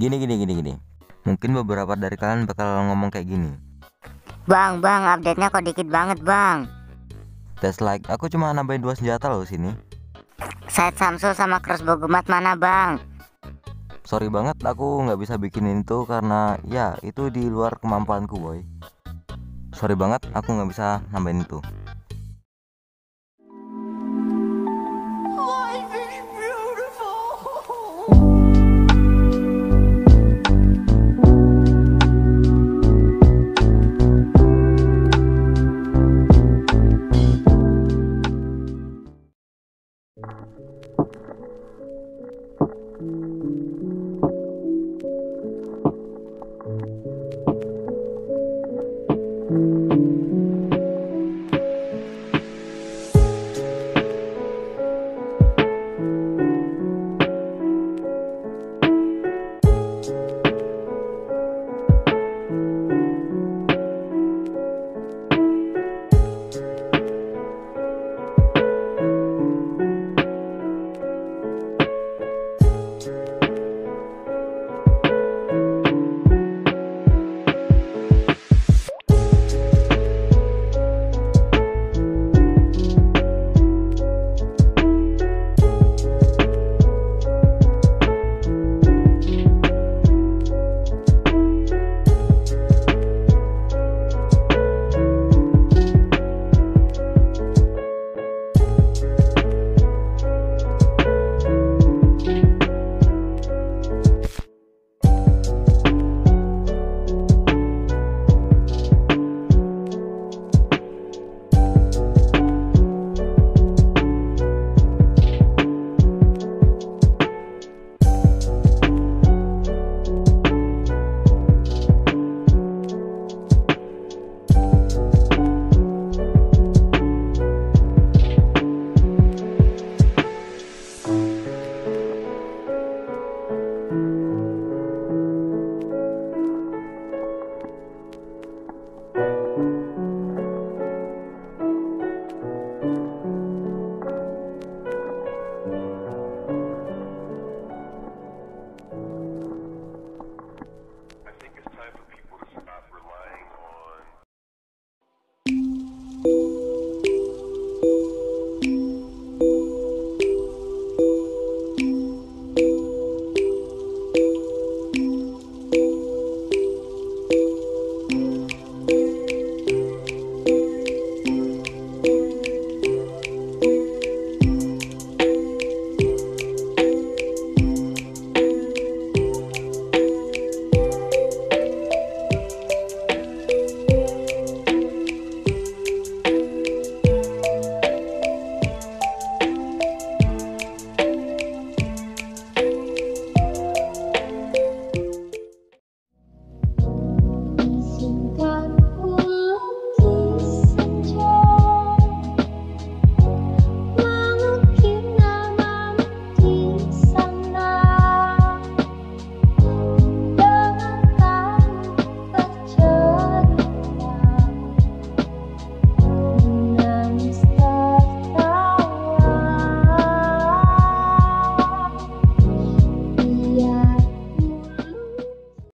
Gini. Mungkin beberapa dari kalian bakal ngomong kayak gini. Bang, update-nya kok dikit banget, Bang. That's like, aku cuma nambahin 2 senjata loh sini. Sight Samsung sama Crossbow Gemat mana, Bang? Sorry banget, aku nggak bisa bikinin itu karena ya itu di luar kemampuanku, boy. Sorry banget, aku nggak bisa nambahin itu.